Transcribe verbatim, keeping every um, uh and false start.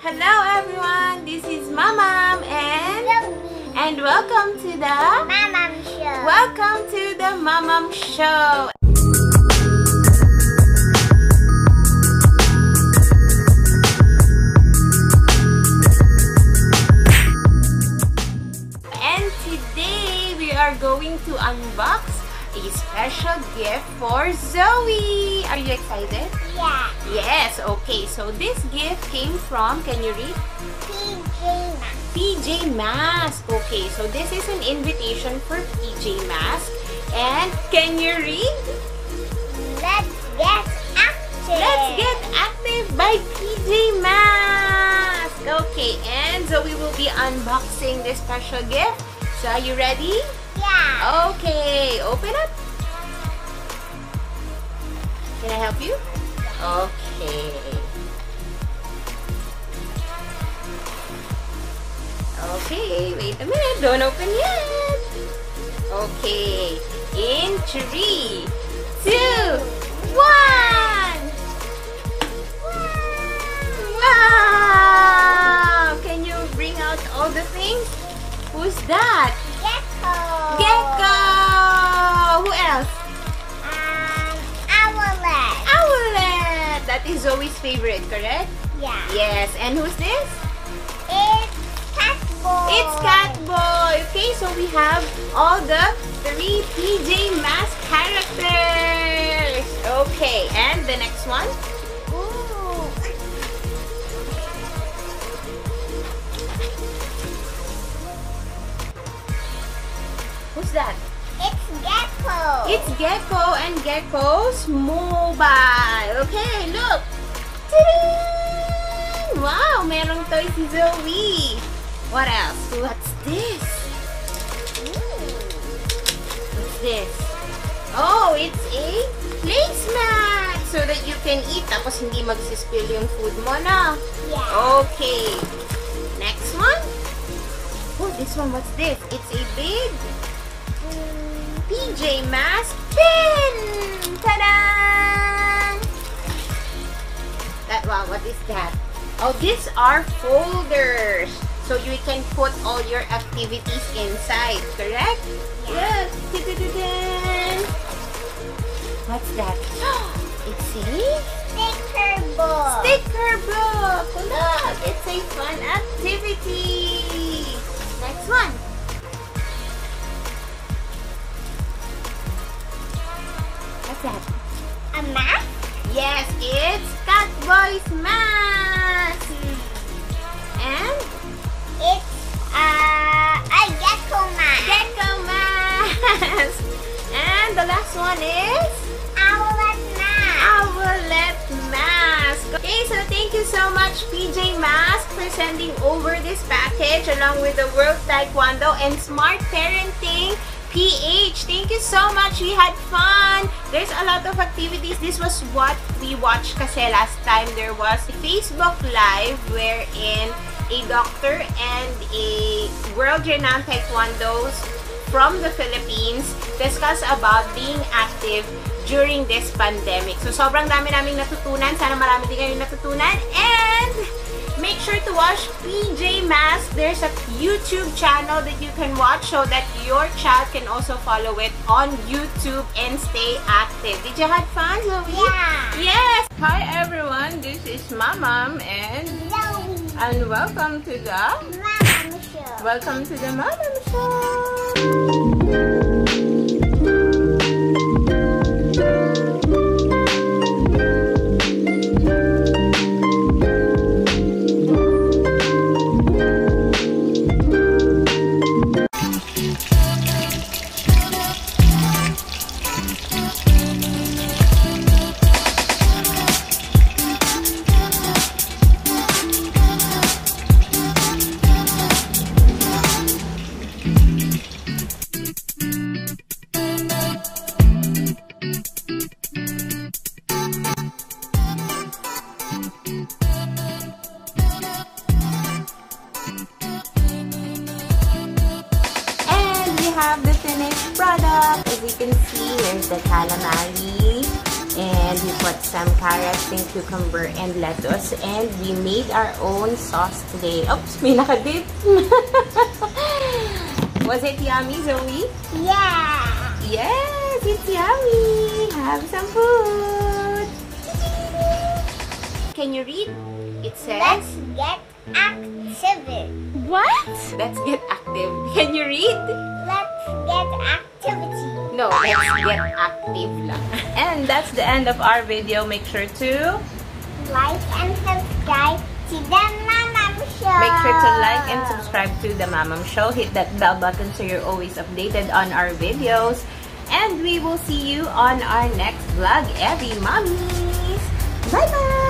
Hello everyone, this is Mamam and and welcome to the Mamam Show. Welcome to the Mamam Show. And today we are going to unbox a special gift for Zoe. Are you excited? Yeah. Yes. Okay. So this gift came from, can you read? P J Masks. P J Masks. Okay. So this is an invitation for P J Masks. And can you read? Let's get active. Let's get active by P J Masks. Okay. And so we will be unboxing this special gift. So are you ready? Yeah. Okay, open up. Can I help you? Okay. Okay, wait a minute. Don't open yet. Okay. In three, two, one. Wow! Can you bring out all the things? Who's that? Gecko. Gecko. Who else? Um, Owlette. Owlette. That is Zoe's favorite, correct? Yeah. Yes. And who's this? It's Catboy. It's Catboy. Okay, so we have all the three P J Masks characters. Okay, and the next one? Who's that? It's Gecko. It's Gecko and Gecko's mobile. Okay, look. Ta-da! Wow, merong toy si Zoe. What else? What's this? Ooh. What's this? Oh, it's a placemat so that you can eat tapos hindi magsispill yung food mo, no? Yeah. Okay. Next one. Oh, this one. What's this? It's a big P J Masks pin! Ta-da! That wow, what is that? Oh, these are folders. So you can put all your activities inside, correct? Yes. Yes. What's that? It's a sticker book. Sticker book. Look, it's a fun activity. Next one. That? A mask? Yes, it's Catboy's mask. And? It's uh, a Gecko mask. Gecko mask. And the last one is? Owlette mask. Owlette mask. Okay, so thank you so much P J Masks for sending over this package along with the World Taekwondo and Smart Parenting P H. Thank you so much. We had fun. There's a lot of activities. This was what we watched kasi last time there was a Facebook Live wherein a doctor and a world-renowned taekwondos from the Philippines discuss about being active during this pandemic. So sobrang dami naming natutunan. Sana marami din kayong natutunan. And make sure to watch P J Masks. There's a YouTube channel that you can watch so that your child can also follow it on YouTube and stay active. Did you have fun, Zoe? Yeah. Yes. Hi everyone. This is Mamam and Zoe. And welcome to the Mamam Show. Welcome to the Mamam Show. Have the finished product. As you can see, there's the calamari, and we put some carrots and cucumber and lettuce, and we made our own sauce today. Oops, may nakadip. Was it yummy, Zoe? Yeah! Yes, it's yummy! Have some food! Can you read? It says... Let's get active. What? Let's get active. Can you read? Let's get activity. No, let's get active lang. And that's the end of our video. Make sure to... like and subscribe to the Mamam Show. Make sure to like and subscribe to the Mamam Show. Hit that bell button so you're always updated on our videos. And we will see you on our next vlog, every mommies. Bye-bye!